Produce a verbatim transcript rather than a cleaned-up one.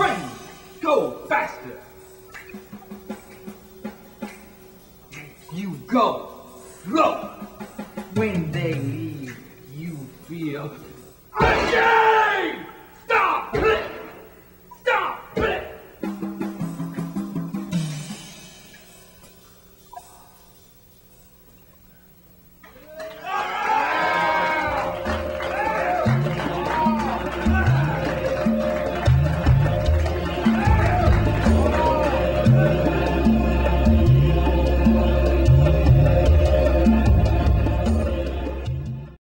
Train, go faster. You go slow. When they leave, you feel.